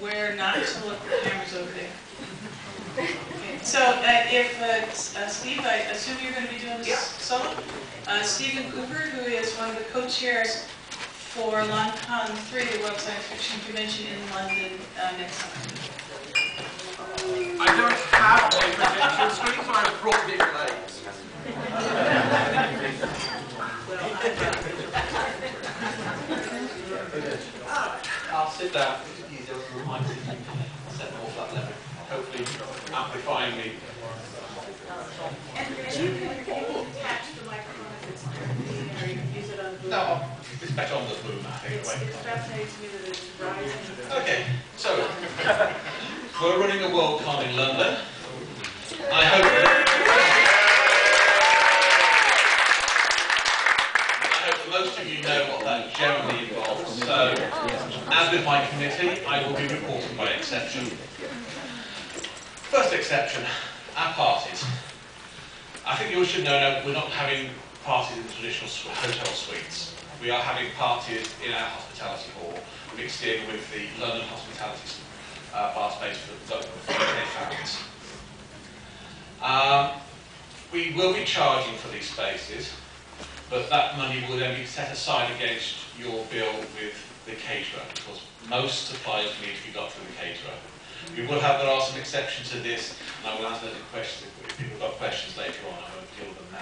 where not to look for cameras over there. Okay. So Steve, I assume you're going to be doing this solo. Stephen Cooper, who is one of the co-chairs for Loncon 3, the World Science Fiction Convention in London next summer. I don't have a projection screen, so I brought big lights. I'll sit down. It's easier to remind me to set them off that level. Hopefully, amplifying me. And you can attach the microphone if it's there, or you can use it on the boom. No, it's better on the boom, I think. It's fascinating to me that it's rising. Okay, so we're running a WorldCon in London. I hope most of you know what that generally involves. So, as with my committee, I will be reporting by exception. First exception, our parties. I think you all should know that we're not having parties in the traditional hotel suites. We are having parties in our hospitality hall, mixed in with the London hospitality bar space for the UK families. We will be charging for these spaces, but that money will then be set aside against your bill with the caterer, because most suppliers need to be got through the caterer. There are some exceptions to this, and I will answer those questions if people have got questions later on. I won't deal with them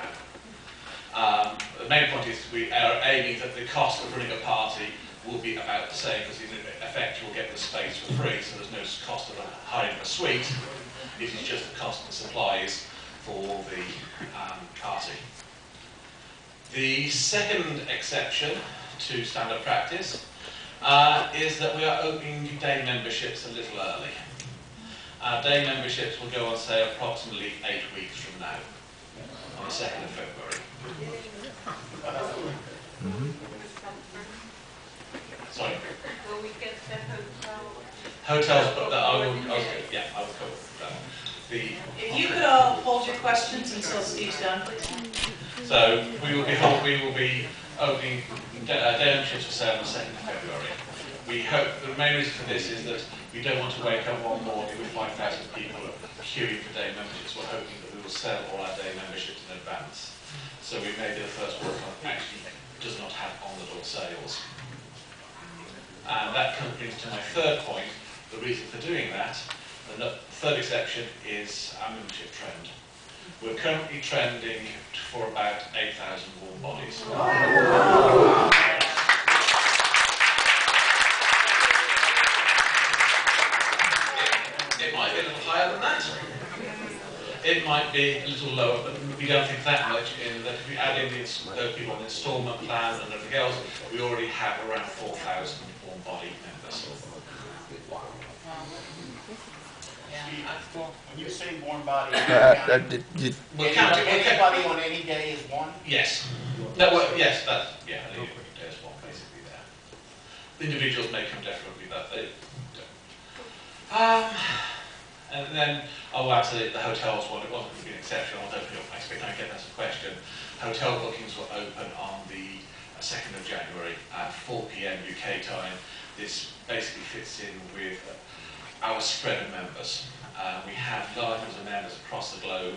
now. The main point is we are aiming that the cost of running a party will be about the same, because in effect you will get the space for free, so there's no cost of hiring a suite. It is just the cost of supplies for the party. The second exception to standard practice is that we are opening day memberships a little early. Our day memberships will go on sale approximately 8 weeks from now, on the 2nd of February. Sorry? Will we get the hotel? Hotels, but I will cover that. If you could all hold your questions until Steve's done, please. So we will be opening day memberships for sale on the 2nd of February. We hope the main reason for this is that we don't want to wake up one morning with 5,000 people queuing for day memberships. We're hoping that we will sell all our day memberships in advance. So we may be the first one that actually does not have on-the-door sales. And that comes into my third point, the reason for doing that. And the third exception is our membership trend. We're currently trending for about 8,000 warm bodies. Wow. It might be a little higher than that. It might be a little lower, but we don't think that much in that if we add in those people on the instalment plan and everything else, we already have around 4,000 warm body members. Wow. When you say warm body, anybody on any day is one? Yes. No, well, yes, any day is one, basically, there. The individuals may come definitely that they don't. And then, actually, the hotels one, it wasn't going to be an exception, I don't expect I get that's a question. Hotel bookings were open on the 2nd of January at 4 PM UK time. This basically fits in with our spread of members. We have large numbers of members across the globe,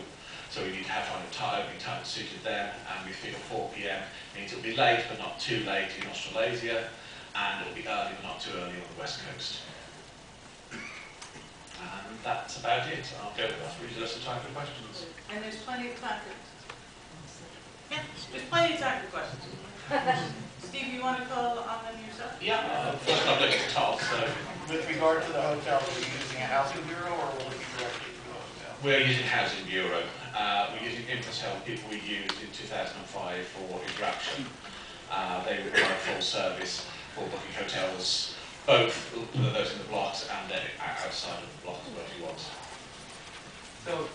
so we need to have an opening time suited them, and we feel 4 PM means it'll be late but not too late in Australasia, and it'll be early but not too early on the West Coast. And that's about it. I'll go with that. We reserve some time for questions. And there's plenty of time for questions. Steve, you want to call on them yourself? Yeah, first I'll look at the talk, so. With regard to the hotel, are you using a housing bureau or will it be directly from the hotel? We're using housing bureau. We're using InfoTel, people we used in 2005 for interaction. They require full service for booking hotels, both those in the blocks and then outside of the blocks where you want. So,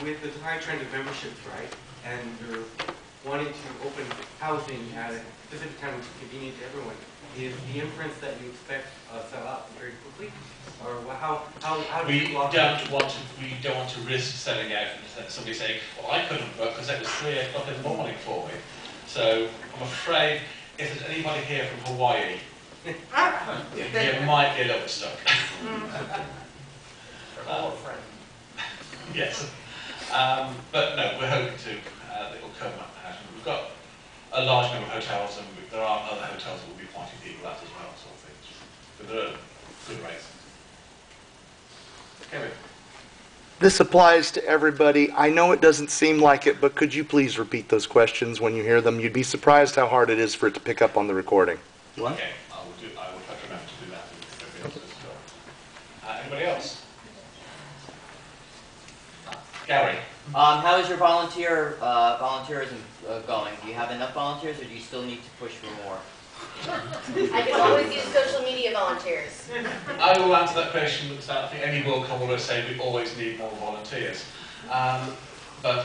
with the high trend of memberships, right, and your wanting to open housing at a specific time which is convenient to everyone, is the inference that you expect sell out very quickly, or how do you block it? We don't want to risk selling out and somebody saying, well, I couldn't book because it was 3 o'clock in the morning for me. So I'm afraid if there's anybody here from Hawaii You might get a little bit stuck. Yes. But no, we're hoping to, it will come up. We've got a large number of hotels, and there are other hotels that will be pointing people out as well, sort of things. But there are good rates. Kevin. This applies to everybody. I know it doesn't seem like it, but could you please repeat those questions when you hear them? You'd be surprised how hard it is for it to pick up on the recording. What? Okay, I will try to remember to do that. Anybody else? Gary. How is your volunteerism going? Do you have enough volunteers, or do you still need to push for more? I can always use social media volunteers. I will answer that question because I think any WorldCon will say we always need more volunteers. But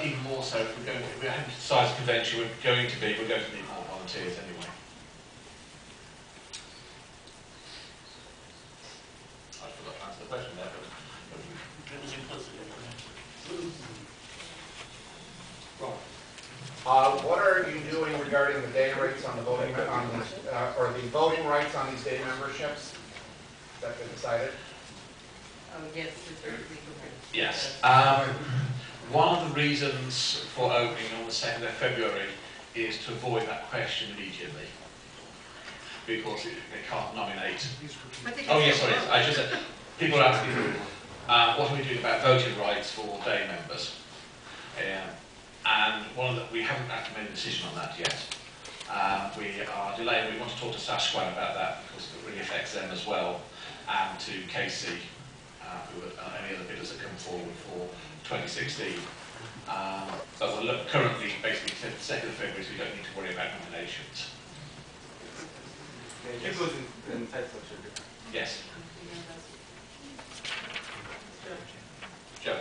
even more so, if we're going to have a size convention, we're going to need more volunteers anyway. I forgot to answer the question there, but it was implicit. What are you doing regarding the day rates on the voting or the voting rights on these day memberships? Has that been decided? Yes. Yes. One of the reasons for opening on the 2nd of February is to avoid that question immediately, because they can't nominate. Oh yes, sorry. I just said people are asking, what are we doing about voting rights for day members? And one of the, we haven't actually made a decision on that yet. We are delayed. We want to talk to Sasquan about that because it really affects them as well, and to Casey, who are any other bidders that come forward for 2016. But we're currently basically 2nd of February, so we don't need to worry about nominations. Yes. Yes. Joe.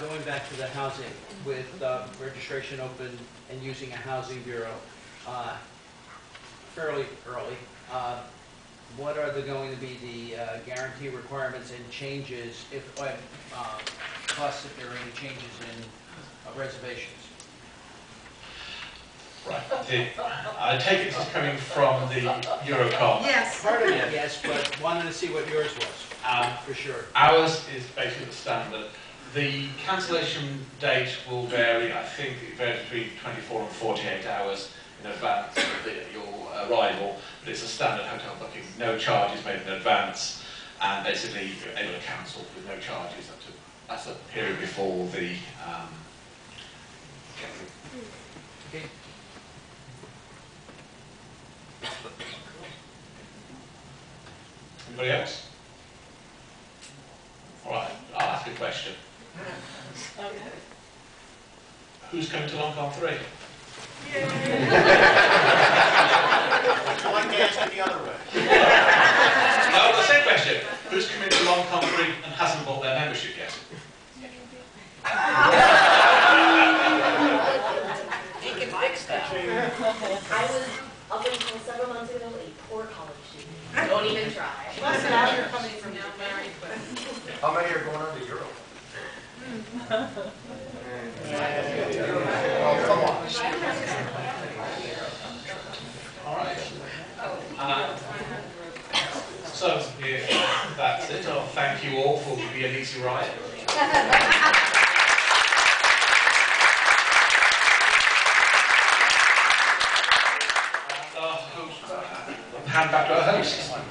Going back to the housing, with registration open and using a housing bureau fairly early, what are going to be the guarantee requirements and changes, if plus if there are any changes in reservations? Right. I take it it's coming from the Eurocom. Yes. Part of it, yes, but wanted to see what yours was, for sure. Ours is basically the standard. The cancellation date will vary. I think it varies between 24 and 48 hours in advance of your arrival, but it's a standard hotel booking. No charges made in advance, and basically you're able to cancel with no charges. That's the period before the... okay. Anybody else? All right, I'll ask a question. Who's coming to Loncon 3? Yeah. One dance to the other way. Oh, the same question. Who's coming to Loncon 3 and hasn't bought their membership yet? He can fix that. I was until several months ago a poor college student. Don't even try. Listen, you're coming from now, married, but how many are going on to Europe? All right. So that's it. I'll thank you all for the easy ride. Hand back to our host.